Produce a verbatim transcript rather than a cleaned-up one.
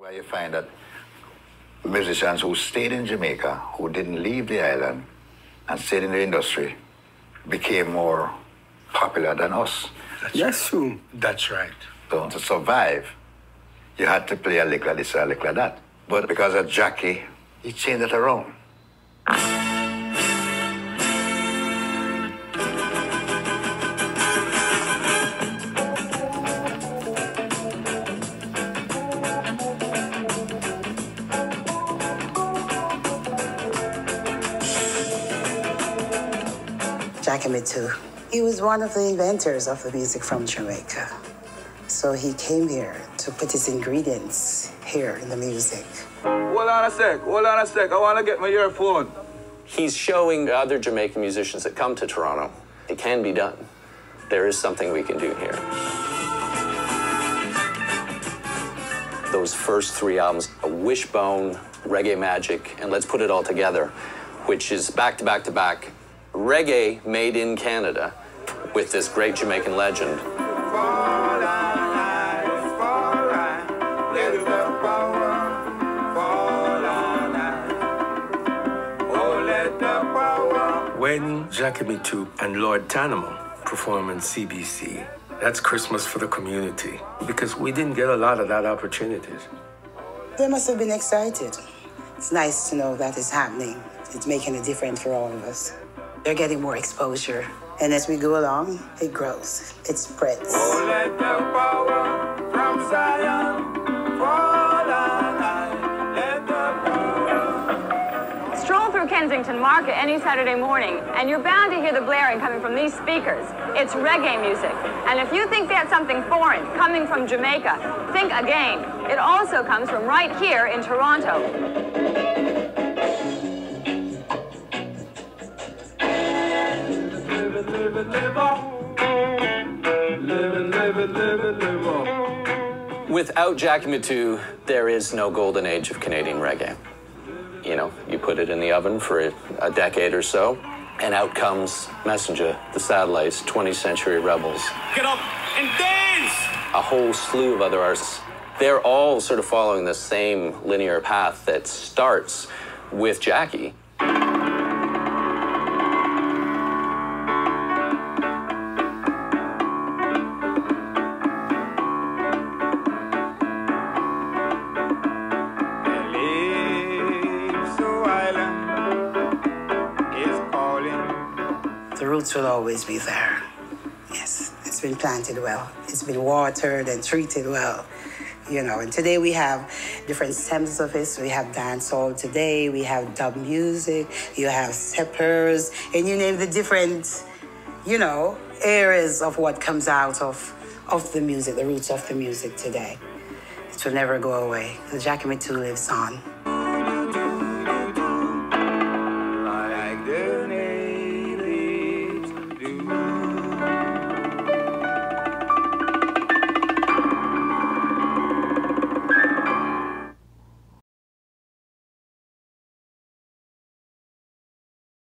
Where you find that musicians who stayed in Jamaica, who didn't leave the island and stayed in the industry, became more popular than us. That's yes, true. That's right. So to survive, you had to play a lick like this or a lick like that. But because of Jackie, he changed it around. Jackie Mittoo. He was one of the inventors of the music from Jamaica. So he came here to put his ingredients here in the music. Hold on a sec, hold on a sec. I want to get my earphone. He's showing other Jamaican musicians that come to Toronto. It can be done. There is something we can do here. Those first three albums, A Wishbone, Reggae Magic, and Let's Put It All Together, which is back to back to back. Reggae made in Canada with this great Jamaican legend. When Jackie Mittoo and Lord Tanamo perform in C B C, that's Christmas for the community, because we didn't get a lot of that opportunities. They must have been excited. It's nice to know that it's happening. It's making a difference for all of us. They're getting more exposure. And as we go along, it grows, it spreads. Oh, let the power from Zion fall on high. Let the power. Stroll through Kensington Market any Saturday morning, and you're bound to hear the blaring coming from these speakers. It's reggae music. And if you think that's something foreign coming from Jamaica, think again. It also comes from right here in Toronto. Without Jackie Mittoo, there is no golden age of Canadian reggae. You know, you put it in the oven for a decade or so, and out comes Messenger, The Satellites, twentieth century Rebels. Get up and dance! A whole slew of other artists. They're all sort of following the same linear path that starts with Jackie. The roots will always be there. Yes, it's been planted well. It's been watered and treated well, you know. And today we have different stems of it. We have dancehall today. We have dub music. You have steppers, and you name the different, you know, areas of what comes out of of the music, the roots of the music today. It will never go away. The Jackie Mittoo lives on.